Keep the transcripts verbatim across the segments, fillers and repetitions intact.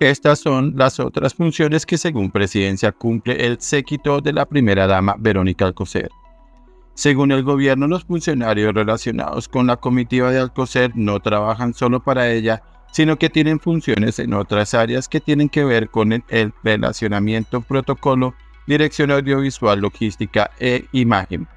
Estas son las otras funciones que según presidencia cumple el séquito de la primera dama Verónica Alcocer. Según el gobierno, los funcionarios relacionados con la comitiva de Alcocer no trabajan solo para ella, sino que tienen funciones en otras áreas que tienen que ver con el, el relacionamiento, protocolo, dirección audiovisual, logística e imagen.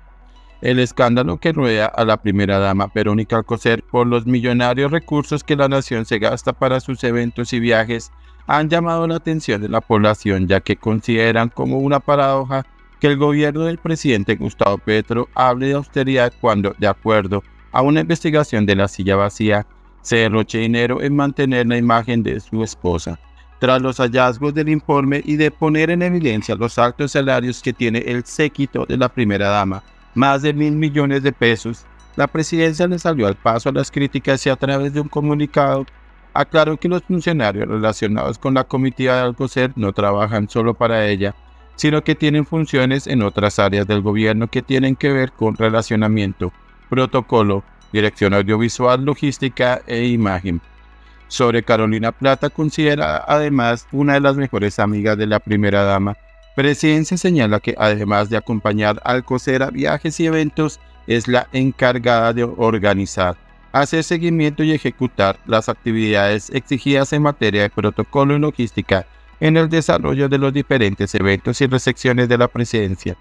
El escándalo que rodea a la primera dama Verónica Alcocer por los millonarios recursos que la nación se gasta para sus eventos y viajes han llamado la atención de la población, ya que consideran como una paradoja que el gobierno del presidente Gustavo Petro hable de austeridad cuando, de acuerdo a una investigación de la Silla Vacía, se derroche dinero en mantener la imagen de su esposa. Tras los hallazgos del informe y de poner en evidencia los altos salarios que tiene el séquito de la primera dama, más de mil millones de pesos, la presidencia le salió al paso a las críticas y a través de un comunicado aclaró que los funcionarios relacionados con la comitiva de Alcocer no trabajan solo para ella, sino que tienen funciones en otras áreas del gobierno que tienen que ver con relacionamiento, protocolo, dirección audiovisual, logística e imagen. Sobre Carolina Plata, considerada además una de las mejores amigas de la primera dama, presidencia señala que además de acompañar a Alcocer a viajes y eventos, es la encargada de organizar, hacer seguimiento y ejecutar las actividades exigidas en materia de protocolo y logística en el desarrollo de los diferentes eventos y recepciones de la presidencia,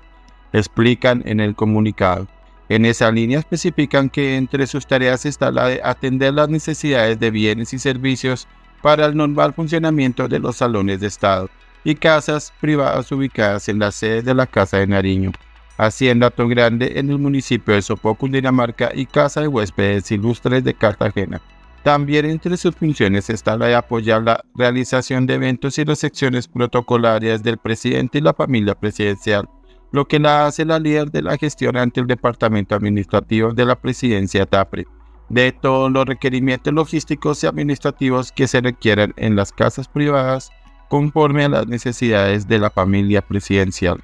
explican en el comunicado. En esa línea especifican que entre sus tareas está la de atender las necesidades de bienes y servicios para el normal funcionamiento de los salones de Estado y casas privadas ubicadas en la sede de la Casa de Nariño, Hacienda Tom Grande en el municipio de Sopo, Cundinamarca, y Casa de Huéspedes Ilustres de Cartagena. También entre sus funciones está la de apoyar la realización de eventos y recepciones protocolarias del presidente y la familia presidencial, lo que la hace la líder de la gestión ante el Departamento Administrativo de la Presidencia TAPRE, de todos los requerimientos logísticos y administrativos que se requieran en las casas privadas, conforme a las necesidades de la familia presidencial.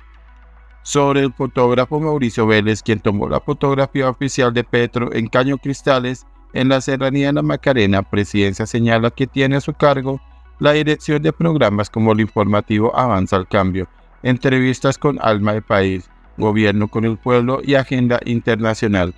Sobre el fotógrafo Mauricio Vélez, quien tomó la fotografía oficial de Petro en Caño Cristales, en la Serranía de la Macarena, presidencia señala que tiene a su cargo la dirección de programas como el informativo Avanza al Cambio, Entrevistas con Alma de País, Gobierno con el Pueblo y Agenda Internacional.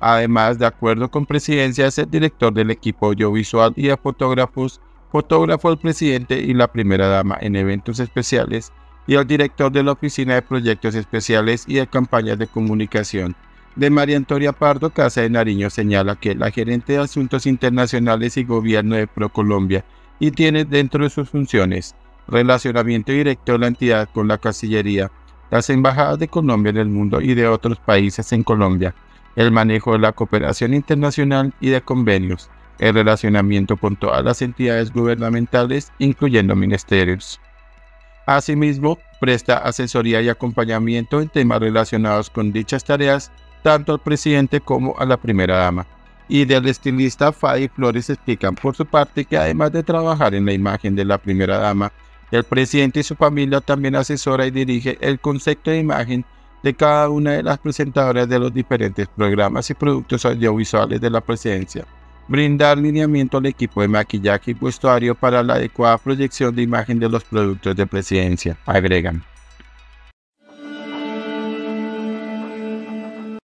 Además, de acuerdo con presidencia, es el director del equipo audiovisual y de fotógrafos, fotógrafo al presidente y la primera dama en eventos especiales y al director de la Oficina de Proyectos Especiales y de Campañas de Comunicación de María Antonia Pardo, Casa de Nariño, señala que la gerente de Asuntos Internacionales y Gobierno de ProColombia y tiene dentro de sus funciones relacionamiento directo de la entidad con la Cancillería, las embajadas de Colombia en el mundo y de otros países en Colombia, el manejo de la cooperación internacional y de convenios, el relacionamiento con todas las entidades gubernamentales, incluyendo ministerios. Asimismo, presta asesoría y acompañamiento en temas relacionados con dichas tareas, tanto al presidente como a la primera dama. Y del estilista Fadi Flores explican por su parte que además de trabajar en la imagen de la primera dama, el presidente y su familia también asesora y dirige el concepto de imagen de cada una de las presentadoras de los diferentes programas y productos audiovisuales de la presidencia. Brindar lineamiento al equipo de maquillaje y vestuario para la adecuada proyección de imagen de los productos de presidencia, agregan.